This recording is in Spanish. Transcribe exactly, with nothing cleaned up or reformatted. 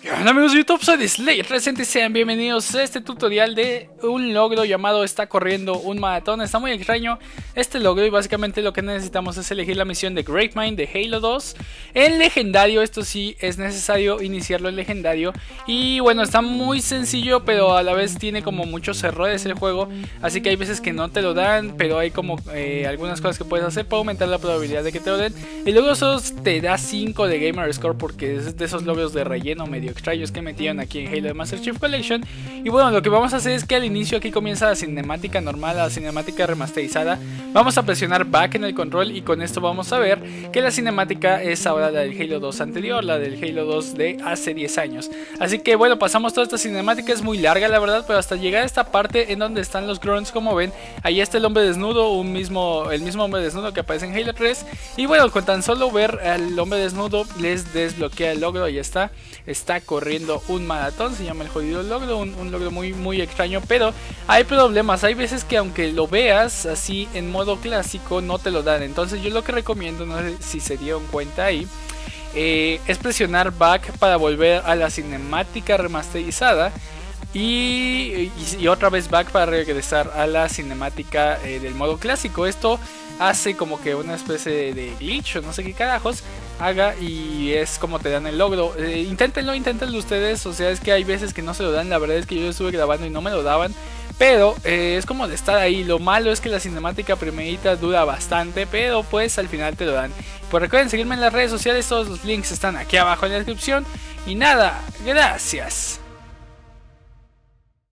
¿Qué onda, amigos de YouTube? Soy Theslayer trescientos sesenta, sean bienvenidos a este tutorial de un logro llamado Está corriendo un maratón. Está muy extraño este logro y básicamente lo que necesitamos es elegir la misión de Great Mind de Halo dos. El legendario, esto sí es necesario iniciarlo el legendario. Y bueno, está muy sencillo pero a la vez tiene como muchos errores el juego. Así que hay veces que no te lo dan, pero hay como eh, algunas cosas que puedes hacer para aumentar la probabilidad de que te lo den. El logro solo te da cinco de Gamer Score porque es de esos logros de relleno medio extraños que metieron aquí en Halo Master Chief Collection. Y bueno, lo que vamos a hacer es que al inicio aquí comienza la cinemática normal, la cinemática remasterizada. Vamos a presionar back en el control y con esto vamos a ver que la cinemática es ahora la del Halo dos anterior, la del Halo dos de hace diez años. Así que bueno, pasamos toda esta cinemática, es muy larga la verdad, pero hasta llegar a esta parte en donde están los grunts, como ven, ahí está el hombre desnudo, un mismo, el mismo hombre desnudo que aparece en Halo tres. Y bueno, con tan solo ver al hombre desnudo les desbloquea el logro, ahí está, está corriendo un maratón, se llama el jodido logro, un, un logro muy muy extraño, pero hay problemas, hay veces que aunque lo veas así en modo clásico no te lo dan. Entonces yo lo que recomiendo, no sé si se dieron cuenta ahí, eh, es presionar back para volver a la cinemática remasterizada y, y, y otra vez back para regresar a la cinemática eh, del modo clásico. Esto hace como que una especie de glitch o no sé qué carajos haga y es como te dan el logro. eh, Inténtenlo, inténtenlo ustedes, o sea es que hay veces que no se lo dan, la verdad es que yo estuve grabando y no me lo daban. Pero eh, es como de estar ahí, lo malo es que la cinemática primerita dura bastante, pero pues al final te lo dan. Pues recuerden seguirme en las redes sociales, todos los links están aquí abajo en la descripción. Y nada, gracias.